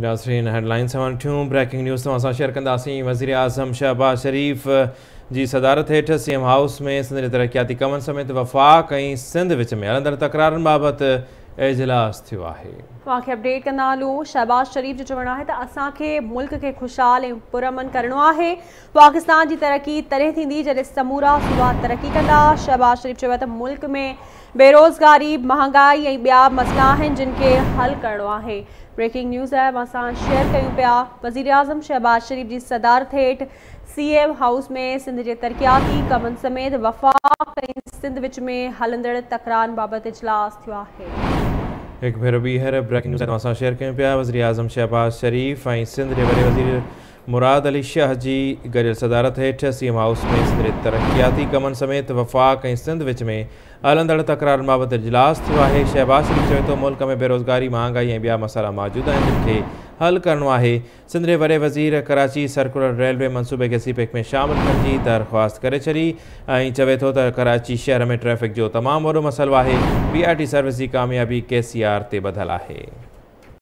नाज़रीन हेडलाइंस हूँ breaking news तव्हां सां शेयर कंदासीं। वज़ीर आज़म शहबाज शरीफ जी सदारत हेठि सीएम हाउस में सिंध तरक्याती कमन समेत वफ़ाक़ ऐं सिंध विच में हलंदड़ तकरारनि बाबति इजलास थियो आहे। तव्हांखे अपडेट कंदा हलूं। शहबाज शरीफ जो चवणु आहे त असांखे मुल्क खे ख़ुशहाल ऐं पुरअमन करणो आहे। पाकिस्तान जी तरक़ी तॾहिं थींदी जॾहिं समूरा सूबा तरक़ी कंदा। शहबाज शरीफ चयो त मुल्क में बेरोज़गारी, महांगाई ऐं ॿिया मसइला आहिनि जिन खे हल करणो आहे। ब्रेकिंग न्यूज़ आहे, असां शेयर कयूं पिया। वज़ीर आज़म शहबाज शरीफ जी सदारत हेठि सीएम हाउस में सिंध जे तरक़ियाती कमनि समेत वफ़ाक़ ऐं सिंध विच में हलंदड़ तकरारनि बाबति इजलास थियो आहे। एक भेर बीहर ब्रेकिंग न्यूज़ असां शेयर कयूं पिया। वज़ीर आज़म शहबाज शरीफ ऐं सिंध जे वॾे वज़ीर मुराद अली शाह जी गॾियल सदारत हेठि सीएम हाउस में सिंध जे तरक़ियाती कमनि समेत वफ़ाक़ ऐं सिंध विच में हलंदड़ तकरारनि बाबति इजलास थियो आहे। शहबाज शरीफ चयो तो मुल्क में बेरोज़गारी, महांगाई ऐं ॿिया मसइला मौजूद आहिनि जिनखे हल करणो आहे। सिंध जे वॾे वज़ीर कराची सर्कुलर रेलवे मनसूबे खे सीपेक में शामिलु करण जी दरख़्वास्त करे छॾी ऐं चवे थो त कराची शहर में ट्रैफ़िक जो तमामु वॾो मसइलो आहे। PRT सर्विस जी कामयाबी KCR ते ॿधलु आहे।